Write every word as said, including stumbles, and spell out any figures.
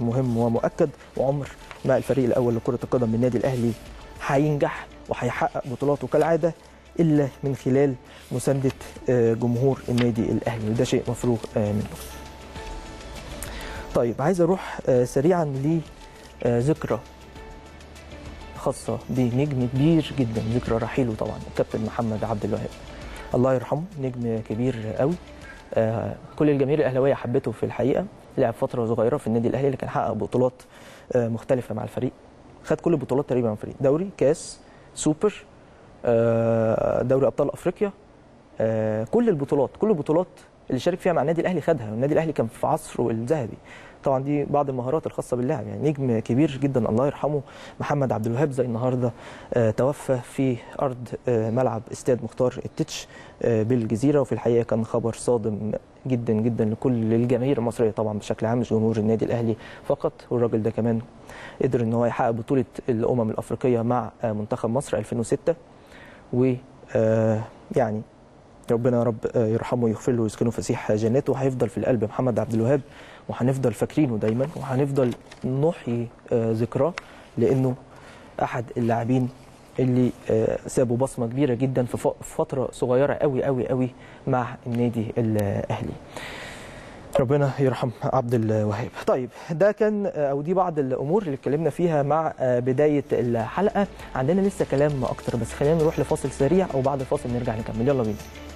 مهم ومؤكد، وعمر ما الفريق الأول لكرة القدم من النادي الأهلي هينجح وهيحقق بطولاته كالعادة إلا من خلال مساندة جمهور النادي الأهلي، وده شيء مفروغ منه. طيب، عايز أروح سريعا لذكرى خاصة بنجم كبير جدا، ذكرى رحيله طبعا، الكابتن محمد عبد الوهاب الله يرحمه، نجم كبير قوي. آه كل الجماهير الاهلاويه حبته في الحقيقه، لعب فتره صغيره في النادي الاهلي لكن حقق بطولات آه مختلفه مع الفريق، خد كل البطولات تقريبا مع الفريق، دوري، كاس، سوبر، آه دوري ابطال افريقيا، آه كل البطولات كل البطولات اللي شارك فيها مع النادي الاهلي خدها، والنادي الاهلي كان في عصره الذهبي. طبعا دي بعض المهارات الخاصه باللاعب، يعني نجم كبير جدا الله يرحمه محمد عبد الوهاب، زي النهارده آه توفى في ارض آه ملعب استاد مختار التتش آه بالجزيره، وفي الحقيقه كان خبر صادم جدا جدا لكل الجماهير المصريه طبعا بشكل عام، مش جمهور النادي الاهلي فقط. والراجل ده كمان قدر ان هو يحقق بطوله الامم الافريقيه مع آه منتخب مصر ألفين وستة، و آه يعني ربنا يا رب يرحمه ويغفر له ويسكنه فسيح جناته، وهيفضل في القلب محمد عبد الوهاب، وهنفضل فاكرينه دايما، وهنفضل نحيي ذكراه، لانه احد اللاعبين اللي سابوا بصمه كبيره جدا في فتره صغيره قوي قوي قوي مع النادي الاهلي. ربنا يرحم عبد الوهاب. طيب، ده كان او دي بعض الامور اللي اتكلمنا فيها مع بدايه الحلقه، عندنا لسه كلام اكتر بس خلينا نروح لفاصل سريع، وبعد الفاصل نرجع نكمل. يلا بينا.